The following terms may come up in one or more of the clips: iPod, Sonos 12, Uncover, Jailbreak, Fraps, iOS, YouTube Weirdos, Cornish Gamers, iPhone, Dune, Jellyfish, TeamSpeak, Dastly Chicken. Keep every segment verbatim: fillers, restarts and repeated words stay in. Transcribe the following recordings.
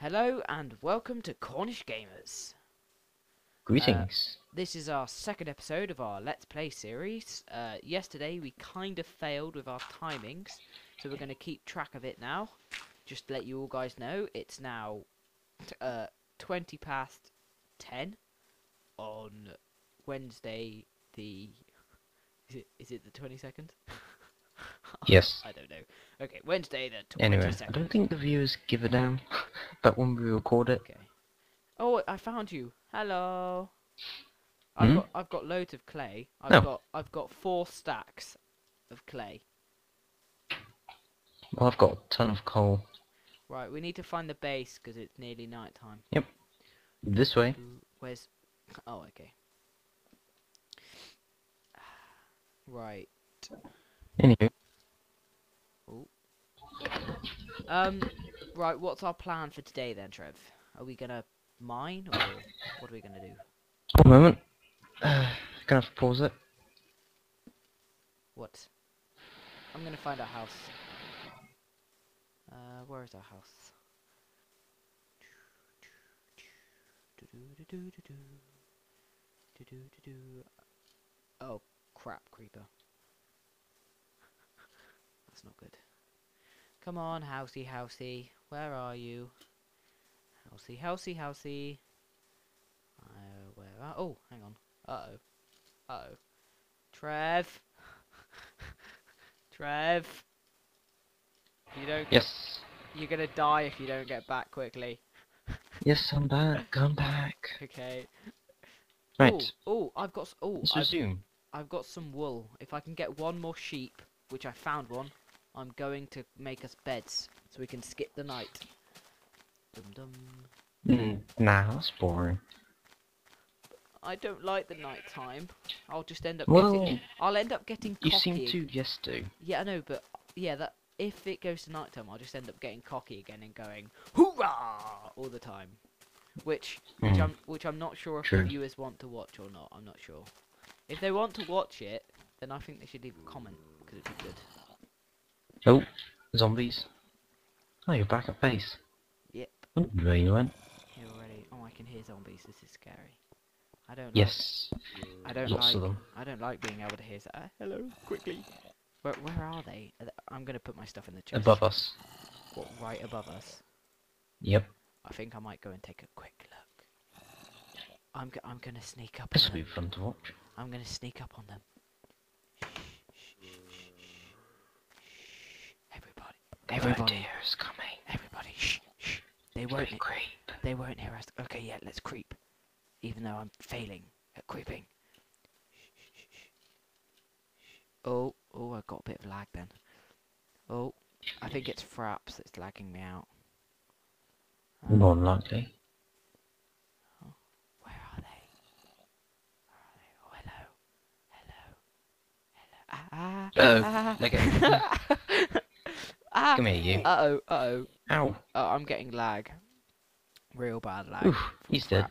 Hello and welcome to Cornish Gamers. Greetings. Uh, this is our second episode of our Let's Play series. Uh, yesterday we kind of failed with our timings, so we're going to keep track of it now. Just to let you all guys know, it's now t uh, twenty past ten on Wednesday the... Is it, is it the twenty-second? Yes. I don't know. Okay, Wednesday the twenty-second. Anyway, I don't think the viewers give a damn about when we record it. Okay. Oh, I found you. Hello. I've hmm? got I've got loads of clay. I've no. got I've got four stacks of clay. Well, I've got a ton of coal. Right, we need to find the base because it's nearly night time. Yep. This way. Where's? Oh, okay. Right. Anywho. Ooh. Um, right, what's our plan for today then, Trev? Are we gonna mine, or what are we gonna do? One moment. Uh, gonna have to pause it. What? I'm gonna find our house. Uh, where is our house? Oh, crap, creeper. That's not good. Come on, housey, housey. Where are you? Housey, housey, housey. Uh, where are... Oh, hang on. Uh-oh. Uh-oh. Trev! Trev! You don't... Yes. Get... You're gonna die if you don't get back quickly. Yes, I'm back. I'm back. Okay. Right. Oh, I've got... Oh, Let's I've... resume. I've got some wool. If I can get one more sheep, which I found one, I'm going to make us beds so we can skip the night. Dum dum. Mm, nah, that's boring. I don't like the night time. I'll just end up. Well, getting, I'll end up getting. Cocky. You seem to, yes, do. Yeah, I know, but yeah, that if it goes to night time, I'll just end up getting cocky again and going hoorah all the time, which which mm. I'm which I'm not sure if True. the viewers want to watch or not. I'm not sure. If they want to watch it, then I think they should leave a comment. It'd be good. Oh, zombies. Oh, you're back at base. Yep. I wonder where you went. You're already... Oh, I can hear zombies. This is scary. I don't like... Yes. I don't Lots like... of them. I don't like being able to hear... Uh, hello, quickly. Where, where are they? I'm going to put my stuff in the chest. Above us. What, right above us? Yep. I think I might go and take a quick look. I'm, I'm going to sneak up on them. This will be fun to watch. I'm going to sneak up on them. Everybody is coming. Everybody, shh, shh. They won't creep. They won't hear us. Okay, yeah, let's creep. Even though I'm failing at creeping. Oh, oh, I got a bit of lag then. Oh, I think it's Fraps that's lagging me out. Um, More than likely. Oh, where are they? Where are they? Oh, hello, hello, hello. Ah, ah, ah. Uh-oh. Okay. Ah, Come here, you. Uh-oh, uh-oh. Ow. Oh, I'm getting lag. Real bad lag. Oof, he's Fraps. dead.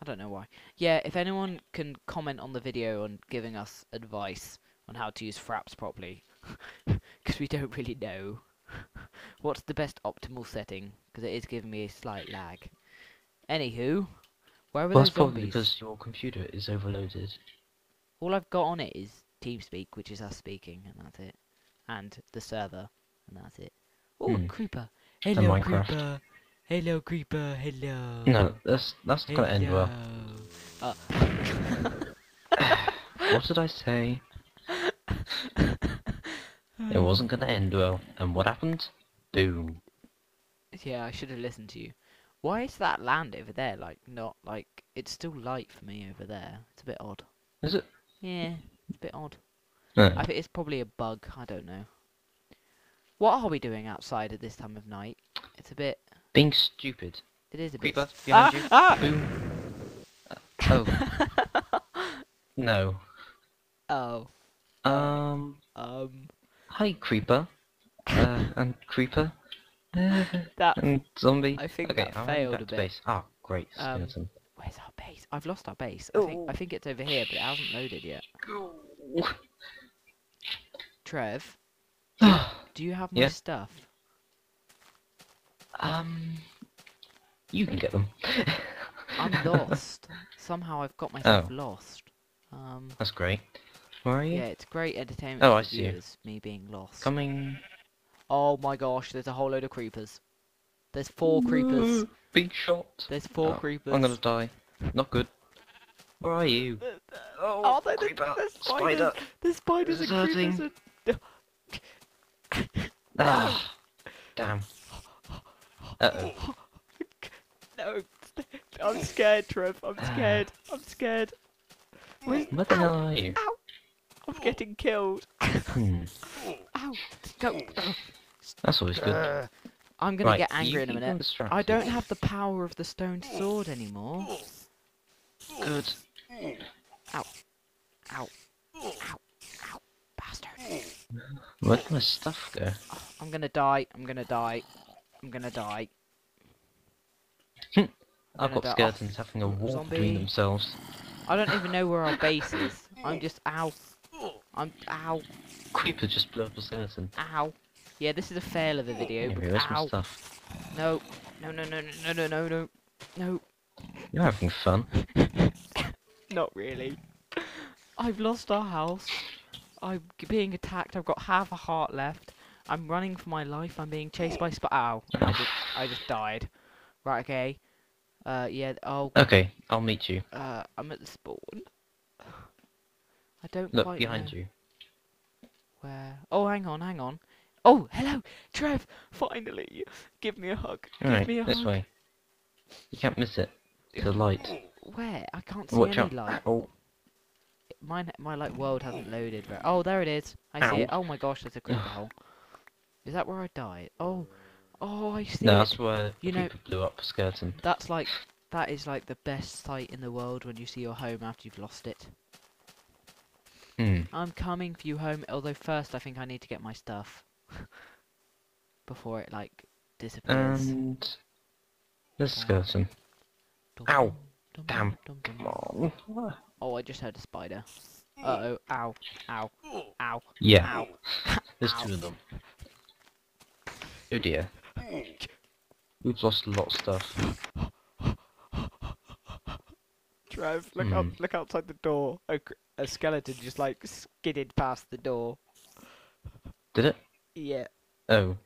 I don't know why. Yeah, if anyone can comment on the video and giving us advice on how to use Fraps properly, because we don't really know what's the best optimal setting, because it is giving me a slight lag. Anywho, where are well, those zombies? Well, that's probably because your computer is overloaded. All I've got on it is TeamSpeak, which is us speaking, and that's it. And the server. And that's it. Oh, mm. creeper! Hello, creeper! Hello, creeper! Hello! No, that's that's hello. Gonna end well. Uh. What did I say? It wasn't gonna end well. And what happened? Boom. Yeah, I should have listened to you. Why is that land over there like not like it's still light for me over there? It's a bit odd. Is it? Yeah, it's a bit odd. No. I think it's probably a bug. I don't know. What are we doing outside at this time of night? It's a bit... Being stupid. It is a bit... Creeper, behind you. Ah! Boom. Uh, oh. No. Oh. Um... Um... Hi, Creeper. Uh, and Creeper. That... And Zombie. I think okay, that I'll failed back a bit. To base. Oh, great. Um, where's our base? I've lost our base. I think, I think it's over here, but it hasn't loaded yet. Trev? Do you have my yeah. stuff? Um, You can get them. I'm lost. Somehow I've got myself oh. lost. Um, That's great. Where are you? Yeah, it's great entertainment oh, for I see viewers, you. me being lost. Coming. Oh my gosh, there's a whole load of creepers. There's four creepers. Big shot. There's four oh, creepers. I'm gonna die. Not good. Where are you? Oh, oh they're, creeper. They're spiders. Spider. There's spiders and creepers and... ah, damn. Uh-oh. No. I'm scared, Trev. I'm scared. I'm scared. Where the hell are you? Ow. I'm getting killed. Hmm. Ow. Go. That's always good. Uh, I'm gonna right, get angry in a minute. I don't have the power of the stone sword anymore. Good. Ow. Ow. Ow. Ow. Ow. Bastard. Where'd my stuff go? Oh, I'm gonna die. I'm gonna die. I'm gonna die. I've got skeletons oh. having a war Zombie. between themselves. I don't even know where our base is. I'm just ow. I'm ow. Creeper just blew up a skeleton. Ow. Yeah, this is a fail of a video. But anyway, ow. Stuff. No. No. No. No. No. No. No. No. No. You're having fun. Not really. I've lost our house. I'm being attacked. I've got half a heart left. I'm running for my life. I'm being chased by sp- Ow. I just, I just died. Right. Okay. Uh, yeah, I'll... Okay, I'll meet you. Uh, I'm at the spawn. I don't Look, quite behind know. you. Where? Oh, hang on, hang on. Oh, hello! Trev! Finally! Give me a hug. Give right, me a this hug. way. You can't miss it. The light. Where? I can't see Watch any out. light. Oh. Mine, my light world hasn't loaded. Very... Oh, there it is. I Ow. see it. Oh my gosh, there's a creeper hole. Is that where I died? Oh... Oh, I see. No, it. that's where you know, people blew up a skeleton. That's like, that is like the best sight in the world when you see your home after you've lost it. Hmm. I'm coming for you home, although first I think I need to get my stuff. Before it like disappears. And this um, skeleton. Dum, ow! Dum, Damn! Dum, dum, dum. Come on. Oh, I just heard a spider. Uh oh! Ow! Ow! Ow! Yeah. Ow. There's ow. two of them. Oh dear. We've lost a lot of stuff. Trev, look mm. up! Look outside the door. A, a skeleton just like skidded past the door. Did it? Yeah. Oh,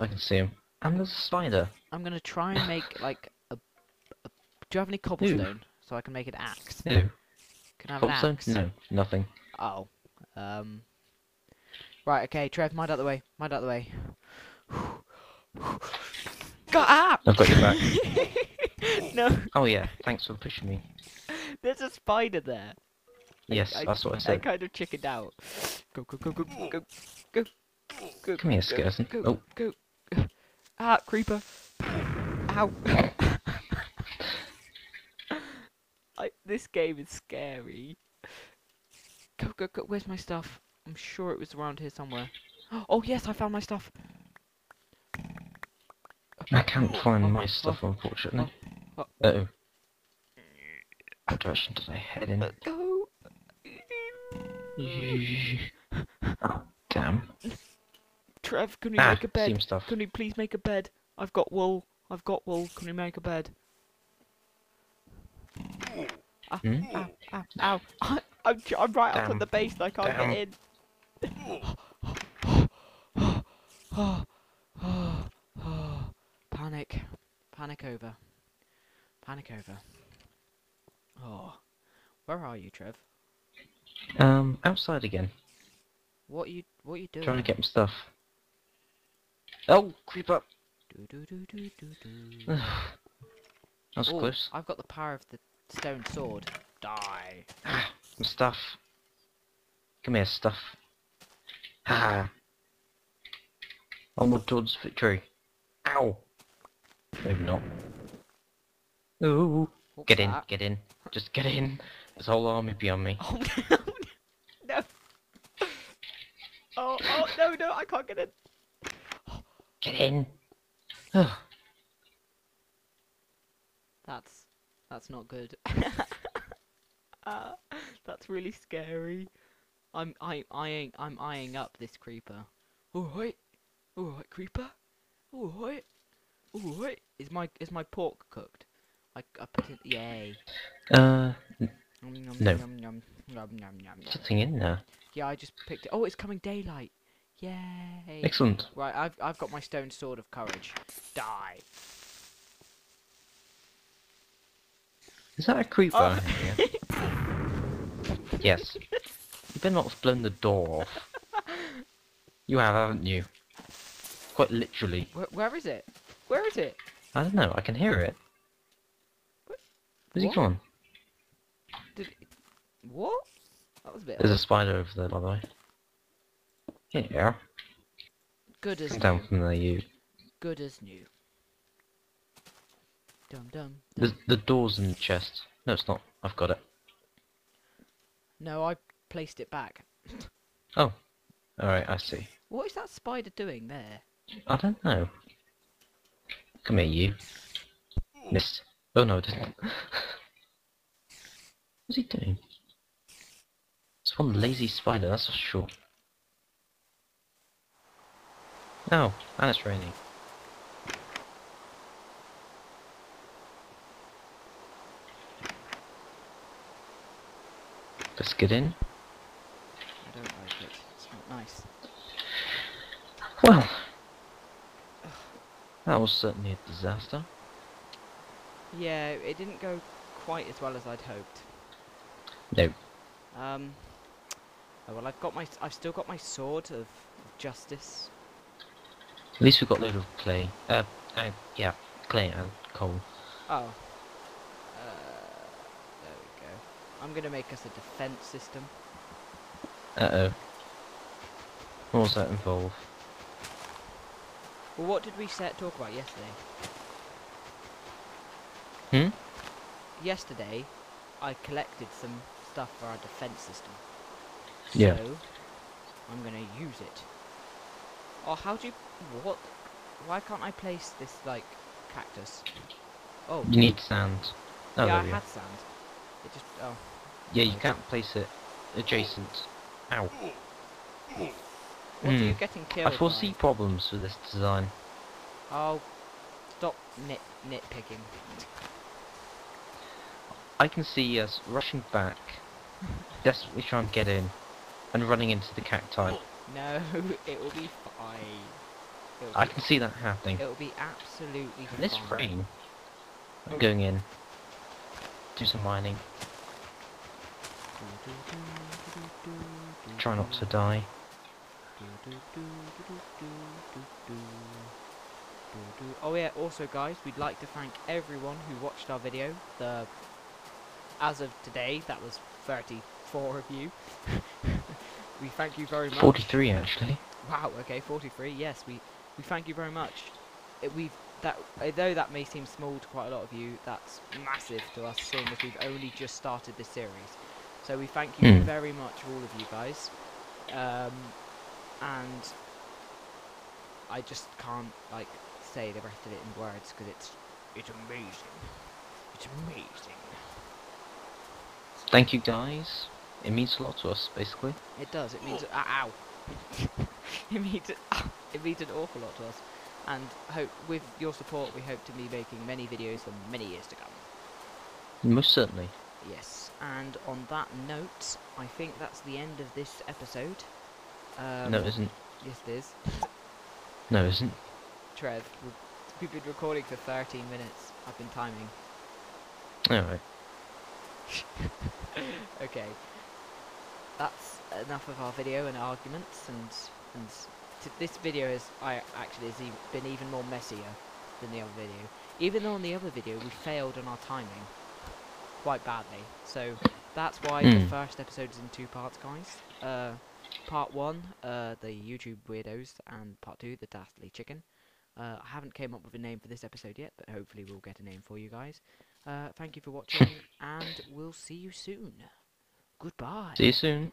I can see him. And there's a spider. I'm gonna try and make like a. a do you have any cobblestone Ew. so I can make an axe? No. Can I have cobblestone? An axe? No, nothing. Oh. Um. Right. Okay, Trev, mind out the way. Mind out the way. Got up! I've got your back. No. Oh yeah, thanks for pushing me. There's a spider there. Yes, I, that's what I said. I kind of chickened out. Go, go, go, go, go, go, go. Come here, skeleton. Go, go, go. Ah, creeper. Ow. I, this game is scary. Go, go, go. Where's my stuff? I'm sure it was around here somewhere. Oh yes, I found my stuff. I can't find oh, my stuff, oh, unfortunately. Oh, oh. Uh-oh. What direction did I head in? Go! Oh, damn. Trev, can we ah, make a bed? Stuff. Can we please make a bed? I've got wool. I've got wool. Can we make a bed? Ah, hmm? Ow, ow, ow. I, I'm, I'm right damn. up at the base and I can't damn. get in. Oh, oh, oh, panic, panic over, panic over. Oh, where are you, Trev? Um, outside again. What are you, what are you doing? Trying to get my stuff. Oh, creep up. Do, do, do, do, do. That was Ooh, close. I've got the power of the stone sword. Die. Ah, my stuff. Come here, stuff. Ah. Onward towards victory. Ow! Maybe not. Ooh! What's get in, that? get in. Just get in. There's a whole army beyond me. Oh no! No! Oh, oh, no, no, I can't get in! Get in! That's... that's not good. uh, that's really scary. I'm, I, eyeing, I'm eyeing up this creeper. Alright! Alright, creeper. Alright. Ooh, is my is my pork cooked? I I put it. Yay. Uh. Nom, nom, no. Nom, nom, nom, nom, nom. Something in there. Yeah, I just picked it. Oh, it's coming daylight. Yay. Excellent. Right, I've I've got my stone sword of courage. Die. Is that a creeper? Oh. Yes. You better not have blown the door off. You have, haven't you? Quite literally. Where, where is it? Where is it? I don't know. I can hear it. What? Where's he gone? Did it... What? That was a bit. There's odd. A spider over there, by the way. Yeah. Good as Come new. Down from there, you. Good as new. Dum dum. The the door's in the chest. No, it's not. I've got it. No, I placed it back. Oh. Alright, I see. What is that spider doing there? I don't know. Come here, you. Missed. Oh no, it didn't. What's he doing? It's one lazy spider, that's for sure. No, oh, and it's raining. Let's get in. I don't like it. It's not nice. Well, that was certainly a disaster. Yeah, it didn't go quite as well as I'd hoped. No. Um. Oh, well, I've got my. I've still got my sword of justice. At least we've got a load of clay. Uh, uh, yeah, clay and coal. Oh. I'm gonna make us a defense system. Uh oh. What does that involve? Well, what did we set talk about yesterday? Hmm. Yesterday, I collected some stuff for our defense system. Yeah. So I'm gonna use it. Oh, how do you? What? Why can't I place this like cactus? Oh. You need sand. Oh, yeah, I had sand. It just, oh. Yeah, you can't place it adjacent. Ow. What mm. are you getting killed I foresee by? Problems with this design. Oh, stop nit nitpicking. I can see us rushing back, desperately trying to get in, and running into the cacti. No, it will be fine. It'll I be can fine. see that happening. It will be absolutely fine. In this rain, I'm oh. going in. Do some mining. Try not to die. Oh yeah, also guys, we'd like to thank everyone who watched our video. The as of today, that was thirty-four of you. We thank you very much. forty-three actually. Wow, okay, forty-three. Yes, we we thank you very much. It, we've That, although that may seem small to quite a lot of you, that's massive to us, seeing as we've only just started this series. So we thank you mm. very much, all of you guys. Um, and I just can't like say the rest of it in words because it's it's amazing. It's amazing. Thank you, guys. It means a lot to us, basically. It does. It means. Uh, ow. it means. Uh, it means an awful lot to us. And hope with your support, we hope to be making many videos for many years to come. Most certainly. Yes, and on that note, I think that's the end of this episode. Um, no, it isn't. Yes, it is. No, it isn't. Trev, we've been recording for thirteen minutes. I've been timing. Alright. Okay. That's enough of our video and arguments and... and this video is, I actually, has e been even more messier than the other video. Even though on the other video we failed on our timing quite badly, so that's why mm. the first episode is in two parts, guys. Uh, part one, uh, the YouTube Weirdos, and part two, the Dastly Chicken. Uh, I haven't came up with a name for this episode yet, but hopefully we'll get a name for you guys. Uh, thank you for watching, and we'll see you soon. Goodbye. See you soon.